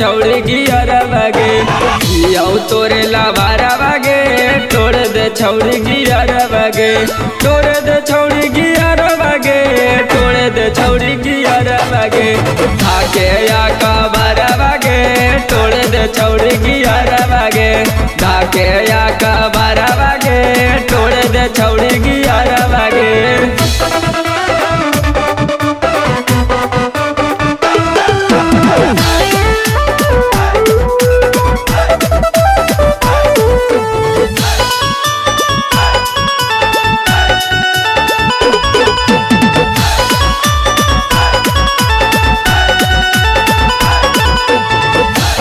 छोड़ गिया रवागे जियाऊ तोरे लावारा वागे तोड़ दे छोड़ गिया रवागे तोड़ दे छोड़ गिया रवागे तोड़ दे छोड़ गिया रवागे धाके या कबारा वागे तोड़ दे छोड़ गिया रवागे धाके या कबारा वागे तोड़ दे छोड़ गिया रवागे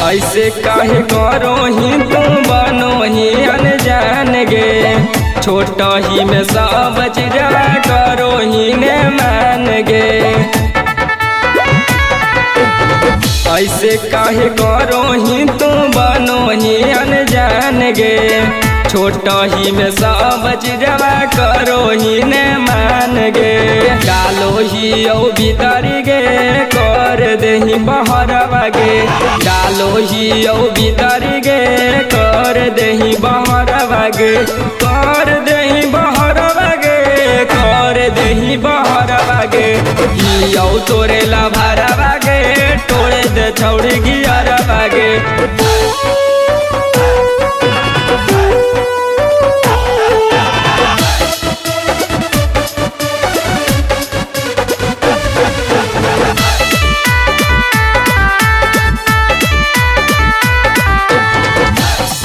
ऐसे काहे करो ही तू बनो ही अनजान गे छोटा ही में सब चिरा करो ही ने मान गे ऐसे काहे करो ही तू बनो ही अनजान गे छोटा ही में सब चिरा करो ही ने मान गे डालो ही औ भीतर गे कर देही बाहर वागे डालो ही औ भीतर गे कर देही बाहर वागे कर देही बाहर वागे कर देही बाहर वागे ही औ तोरे लाभार वागे तोड़े दे छोड़ गिया वागे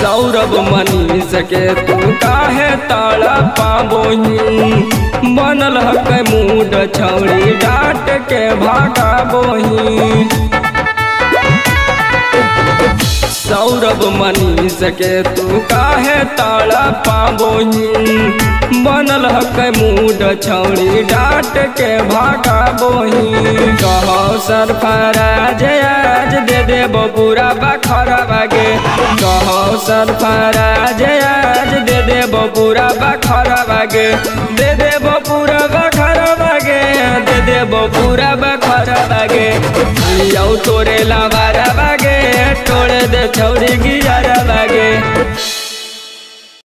सौरव मनीष के तू काहे ताला पाबोही बनल हक मूड छौड़ी डांट के भागाबोही सौरव मनीष के तू काहे ताला पाबोही बनल हक मूड छौड़ी डांट के भागाबोही कहो सरफराज आज दे देबो पूरा बखरा वागे कहो सरफराज आज दे देबो पूरा बखरा वागे दे देबो पूरा बखरा वागे दे देबो पूरा बखरा वागे जियाऊ तोरे लावारा वागे तोड़ दे छोड़ गिया वागे।